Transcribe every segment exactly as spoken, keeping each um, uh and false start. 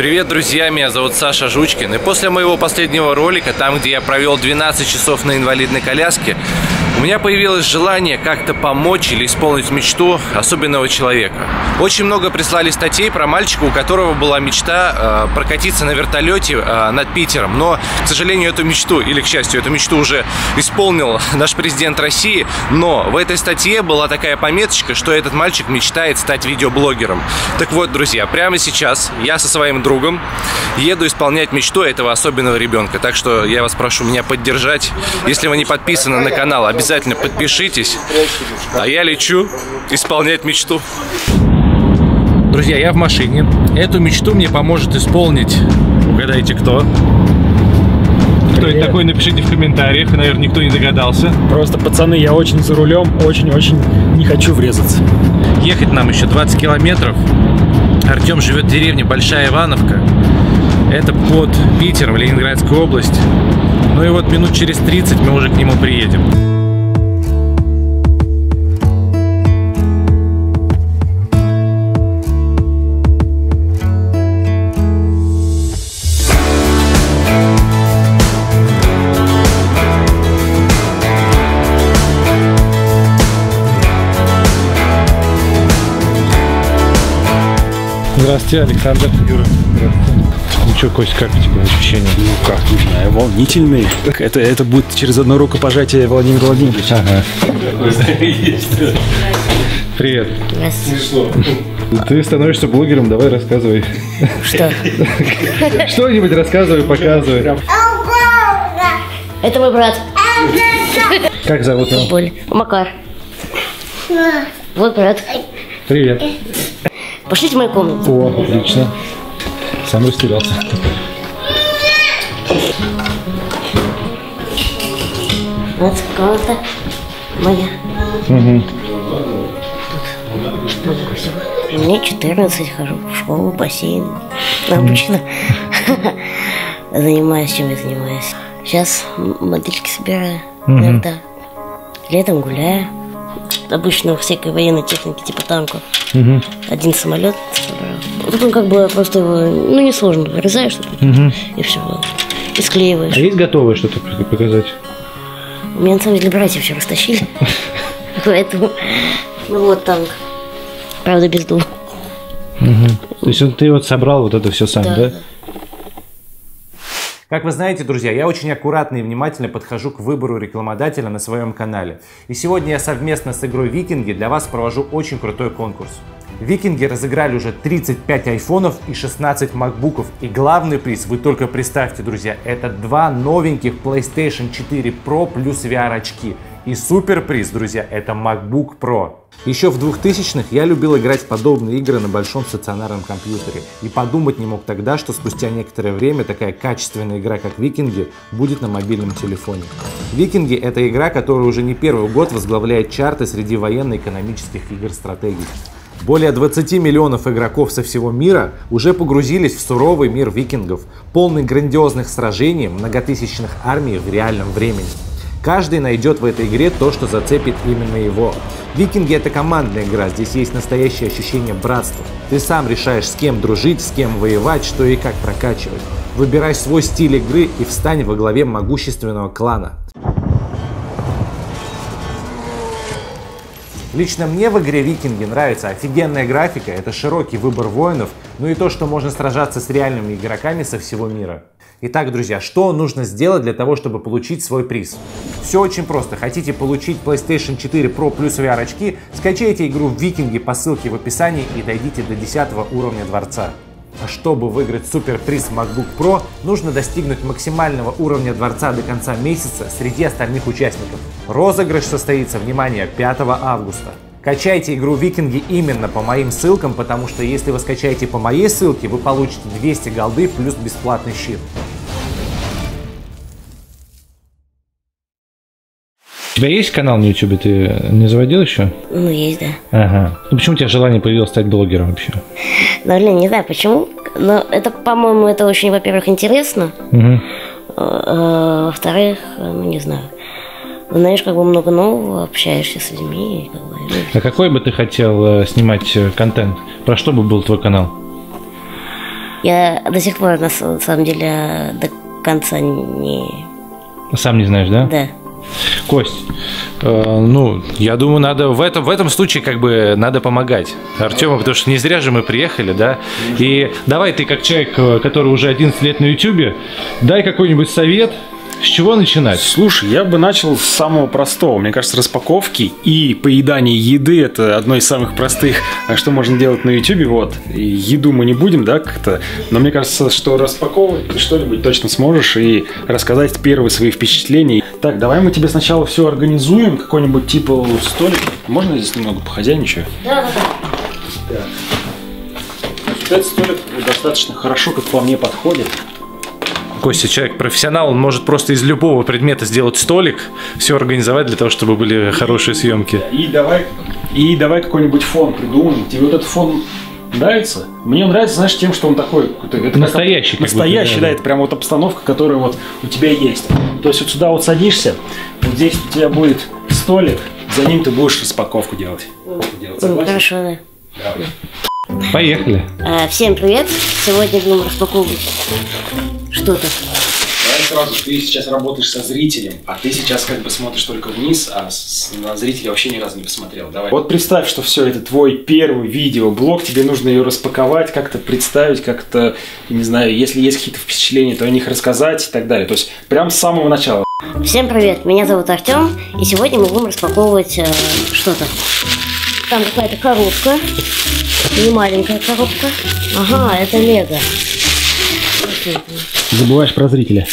Привет, друзья, меня зовут Саша Жучкин, и после моего последнего ролика, там где я провел двенадцать часов на инвалидной коляске, у меня появилось желание как-то помочь или исполнить мечту особенного человека. Очень много прислали статей про мальчика, у которого была мечта э, прокатиться на вертолете э, над Питером. Но, к сожалению, эту мечту, или к счастью, эту мечту уже исполнил наш президент России. Но в этой статье была такая пометочка, что этот мальчик мечтает стать видеоблогером. Так вот, друзья, прямо сейчас я со своим другом еду исполнять мечту этого особенного ребенка. Так что я вас прошу меня поддержать. Если вы не подписаны на канал, обязательно Обязательно подпишитесь, а я лечу исполнять мечту. Друзья, я в машине. Эту мечту мне поможет исполнить, угадайте кто. Кто это такой, напишите в комментариях, наверное, никто не догадался. Просто, пацаны, я очень за рулем, очень-очень не хочу врезаться. Ехать нам еще двадцать километров. Артем живет в деревне Большая Ивановка. Это под Питером, Ленинградская область. Ну и вот минут через тридцать мы уже к нему приедем. Здравствуйте, Александр. Юра, здравствуйте. Ну что, Кость, как у тебя ощущения? Ну как, не знаю, волнительные. Это, это будет через одно рукопожатие Владимир Владимирович. Ага. Привет. Здравствуйте. Ты становишься блогером, давай рассказывай. Что? Что-нибудь рассказывай, показывай. Это мой брат. Как зовут его? Боль. Макар. Вот брат. Привет. Пошлите в мою комнату. О, отлично. Сам растерялся. Вот комната моя. Угу. Тут. Мне четырнадцать, хожу в школу, бассейн. Обычно. Mm. Занимаюсь, чем я занимаюсь. Сейчас модельки собираю. Mm-hmm. Иногда. Летом гуляю. Обычно всякой военной техники, типа танков. Угу. Один самолет собрал. Потом как бы просто его, ну, несложно, вырезаешь что-то, угу, и все. И склеиваешь. А есть готовое что-то показать? У меня на самом деле братья вчера растащили. Поэтому, ну вот танк. Правда, без дула. То есть ты вот собрал вот это все сам, да? Как вы знаете, друзья, я очень аккуратно и внимательно подхожу к выбору рекламодателя на своем канале. И сегодня я совместно с игрой «Викинги» для вас провожу очень крутой конкурс. «Викинги» разыграли уже тридцать пять айфонов и шестнадцать макбуков. И главный приз, вы только представьте, друзья, это два новеньких PlayStation четыре Pro плюс ви ар очки. И суперприз, друзья, это MacBook Pro. Еще в двухтысячных я любил играть в подобные игры на большом стационарном компьютере. И подумать не мог тогда, что спустя некоторое время такая качественная игра, как «Викинги», будет на мобильном телефоне. «Викинги» — это игра, которая уже не первый год возглавляет чарты среди военно-экономических игр-стратегий. Более двадцати миллионов игроков со всего мира уже погрузились в суровый мир викингов, полный грандиозных сражений, многотысячных армий в реальном времени. Каждый найдет в этой игре то, что зацепит именно его. «Викинги» — это командная игра, здесь есть настоящее ощущение братства. Ты сам решаешь, с кем дружить, с кем воевать, что и как прокачивать. Выбирай свой стиль игры и встань во главе могущественного клана. Лично мне в игре «Викинги» нравится офигенная графика, это широкий выбор воинов, ну и то, что можно сражаться с реальными игроками со всего мира. Итак, друзья, что нужно сделать для того, чтобы получить свой приз? Все очень просто. Хотите получить PlayStation четыре Pro плюс ви ар очки? Скачайте игру «Викинги» по ссылке в описании и дойдите до десятого уровня дворца. А чтобы выиграть суперприз MacBook Pro, нужно достигнуть максимального уровня дворца до конца месяца среди остальных участников. Розыгрыш состоится, внимание, пятого августа. Качайте игру «Викинги» именно по моим ссылкам, потому что если вы скачаете по моей ссылке, вы получите двести голды плюс бесплатный щит. У тебя есть канал на ютубе? Ты не заводил еще? Ну, есть, да. Ага. Ну, почему у тебя желание появилось стать блогером вообще? Ну, блин, не знаю почему, но это, по-моему, это очень, во-первых, интересно. Угу. Во-вторых, ну, не знаю. Знаешь, как бы много нового, общаешься с людьми. И как бы... А какой бы ты хотел э, снимать контент? Про что бы был твой канал? Я до сих пор, на самом деле, до конца не... Сам не знаешь, да? Да. Кость, э, ну, я думаю, надо в этом, в этом случае как бы надо помогать Артему, потому что не зря же мы приехали, да? И давай ты, как человек, который уже одиннадцать лет на ютубе, дай какой-нибудь совет, с чего начинать? Слушай, я бы начал с самого простого. Мне кажется, распаковки и поедание еды — это одно из самых простых, что можно делать на ютубе. Вот. И еду мы не будем, да, как-то. Но мне кажется, что распаковывать что-нибудь точно сможешь и рассказать первые свои впечатления. Так, давай мы тебе сначала все организуем, какой-нибудь типа столик. Можно здесь немного похозяйничаю? Да, да, да. Этот столик достаточно хорошо, как по мне, подходит. Костя, человек профессионал, он может просто из любого предмета сделать столик, все организовать для того, чтобы были хорошие съемки. И давай, и давай какой-нибудь фон придумаем. Тебе вот этот фон нравится? Мне он нравится, знаешь, тем, что он такой... Это настоящий. Как, как настоящий, будто, да, да, это прям вот обстановка, которая вот у тебя есть. То есть вот сюда вот садишься, вот здесь у тебя будет столик, за ним ты будешь распаковку делать. Делать. Хорошо, да. Давай. Поехали. А, всем привет. Сегодня будем распаковывать... Что-то. Давай сразу, ты сейчас работаешь со зрителем, а ты сейчас как бы смотришь только вниз, а с, на зрителя вообще ни разу не посмотрел. Давай. Вот представь, что все, это твой первый видеоблог, тебе нужно ее распаковать, как-то представить, как-то, не знаю, если есть какие-то впечатления, то о них рассказать и так далее. То есть прям с самого начала. Всем привет, меня зовут Артем, и сегодня мы будем распаковывать э, что-то. Там какая-то коробка, не маленькая коробка. Ага, это Лего. Забываешь про зрителя.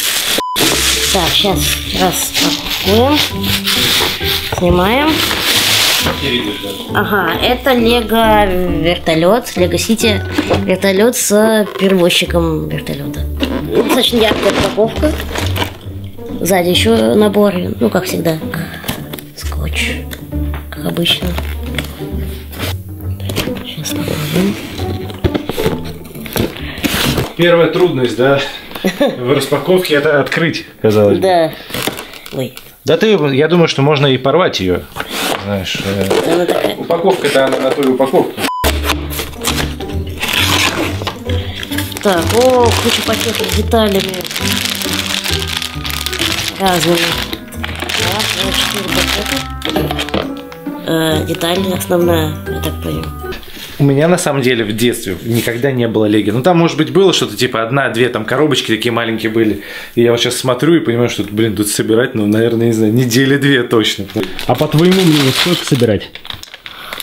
Так, сейчас распакуем. Снимаем. Ага, это Лего вертолет, Лего Сити вертолет с перевозчиком вертолета. Достаточно яркая упаковка. Сзади еще набор, ну как всегда, скотч, как обычно. Сейчас положим. Первая трудность, да, в распаковке — это открыть, казалось бы. Да. Ой. Да ты, я думаю, что можно и порвать ее. Знаешь, э, упаковка-то она на той упаковке. Так, о, куча пакетов с деталями. Разными. Раз, два, четыре пакета. Э, деталь основная, я так понял. У меня на самом деле в детстве никогда не было Лего. Ну там, может быть, было что-то типа одна-две там коробочки такие маленькие были. И я вот сейчас смотрю и понимаю, что, блин, тут собирать, ну, наверное, не знаю, недели две точно. А по твоему мнению, сколько собирать?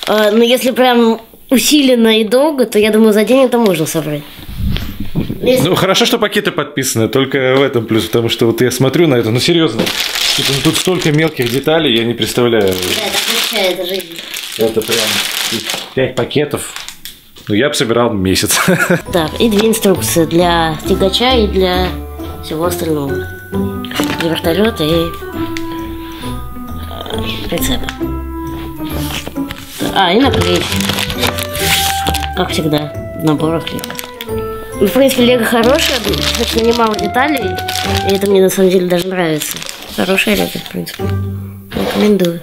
А, ну, если прям усиленно и долго, то я думаю, за день это можно собрать. Если... Ну, хорошо, что пакеты подписаны, только в этом плюс, потому что вот я смотрю на это, ну, серьезно. Тут, ну, тут столько мелких деталей, я не представляю. Да, это отличает жизнь. Это прям пять пакетов. Ну, я бы собирал месяц. Так, и две инструкции для тягача и для всего остального. Для вертолета и прицепа. А, и наклейки. Как всегда, в наборах Лего. Ну, в принципе, Лего хорошая, достаточно немало деталей. И это мне на самом деле даже нравится. Хорошая Лего, в принципе. Рекомендую.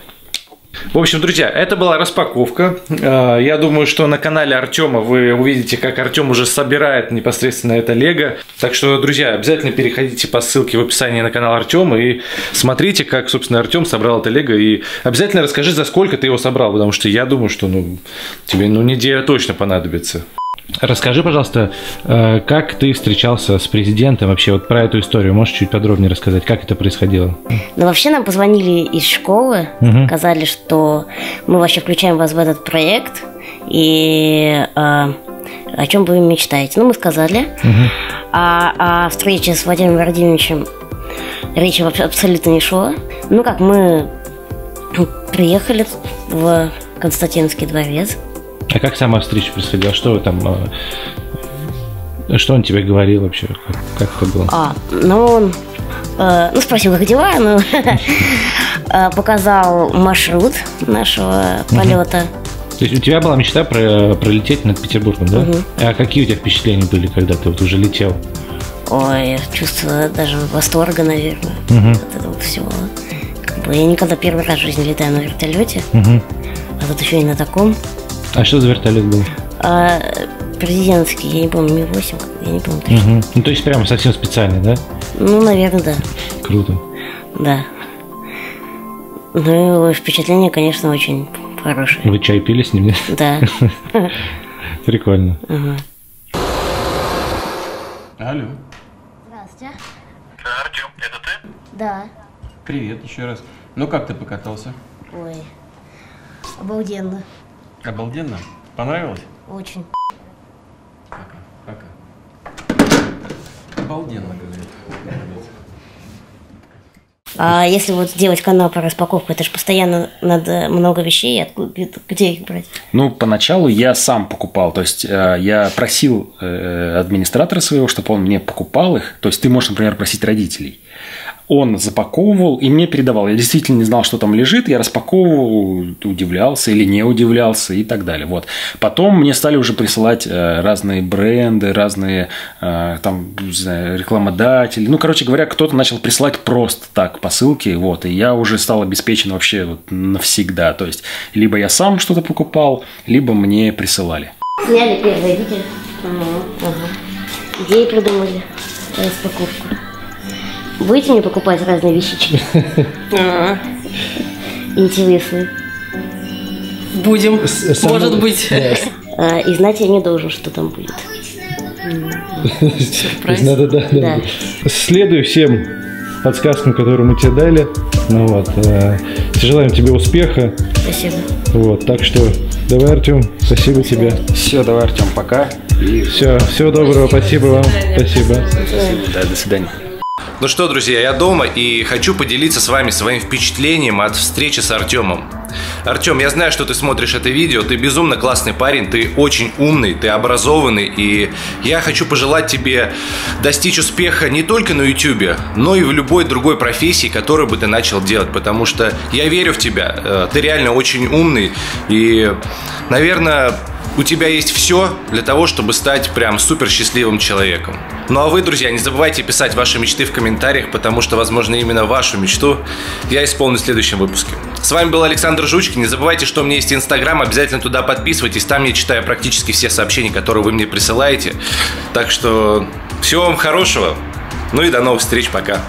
В общем, друзья, это была распаковка. Я думаю, что на канале Артема вы увидите, как Артем уже собирает непосредственно это Лего. Так что, друзья, обязательно переходите по ссылке в описании на канал Артема и смотрите, как, собственно, Артем собрал это Лего. И обязательно расскажи, за сколько ты его собрал, потому что я думаю, что, ну, тебе, ну, неделя точно понадобится. Расскажи, пожалуйста, как ты встречался с президентом, вообще вот про эту историю можешь чуть подробнее рассказать, как это происходило? Ну, вообще нам позвонили из школы, угу. Сказали, что мы вообще включаем вас в этот проект, и а, о чем вы мечтаете. Ну, мы сказали, угу. а, о встрече с Владимиром Владимировичем речи вообще абсолютно не шло. Ну, как мы приехали в Константинский дворец. А как сама встреча происходила? Что вы там, что он тебе говорил вообще? Как, как это было? А, ну он, э, ну спросил, как дела, ну, показал маршрут нашего полета. То есть у тебя была мечта пролететь над Петербургом, да? А какие у тебя впечатления были, когда ты вот уже летел? Ой, чувство даже восторга, наверное, от этого всего. Я никогда первый раз в жизни летаю на вертолете, а тут еще и на таком. А что за вертолет был? А, президентский, я не помню, ми восемь, я не помню точно. Угу. Ну, то есть прям совсем специальный, да? Ну, наверное, да. Круто. Да. Ну, и впечатление, конечно, очень хорошее. Вы чай пили с ним, нет? Да. Прикольно. Алло. Здравствуйте. Артем, это ты? Да. Привет еще раз. Ну, как ты покатался? Ой, обалденно. Обалденно? Понравилось? Очень. Пока, пока. Обалденно, говорит. А если вот делать канал про распаковку, это же постоянно надо много вещей, где их брать? Ну, поначалу я сам покупал, то есть я просил администратора своего, чтобы он мне покупал их, то есть ты можешь, например, просить родителей. Он запаковывал и мне передавал. Я действительно не знал, что там лежит. Я распаковывал, удивлялся или не удивлялся и так далее. Вот. Потом мне стали уже присылать разные бренды, разные там, не знаю, рекламодатели. Ну, короче говоря, кто-то начал присылать просто так по ссылке. Вот. И я уже стал обеспечен вообще вот навсегда. То есть, либо я сам что-то покупал, либо мне присылали. Сняли первое видео. Угу. Идеи придумали. Распаковку. Будете мне покупать разные вещички? Интересные. Будем. Может быть. И знать я не должен, что там будет. Сюрприз. Следуй всем подсказкам, которые мы тебе дали. Ну вот. Желаем тебе успеха. Спасибо. Вот, так что давай, Артем, спасибо тебе. Все, давай, Артем, пока. Все, всего доброго, спасибо вам. Спасибо. До свидания. Ну что, друзья, я дома и хочу поделиться с вами своим впечатлением от встречи с Артемом. Артем, я знаю, что ты смотришь это видео, ты безумно классный парень, ты очень умный, ты образованный, и я хочу пожелать тебе достичь успеха не только на YouTube, но и в любой другой профессии, которую бы ты начал делать, потому что я верю в тебя, ты реально очень умный, и, наверное, у тебя есть все для того, чтобы стать прям супер счастливым человеком. Ну а вы, друзья, не забывайте писать ваши мечты в комментариях, потому что, возможно, именно вашу мечту я исполню в следующем выпуске. С вами был Александр Жучкин. Не забывайте, что у меня есть Инстаграм. Обязательно туда подписывайтесь. Там я читаю практически все сообщения, которые вы мне присылаете. Так что всего вам хорошего. Ну и до новых встреч. Пока.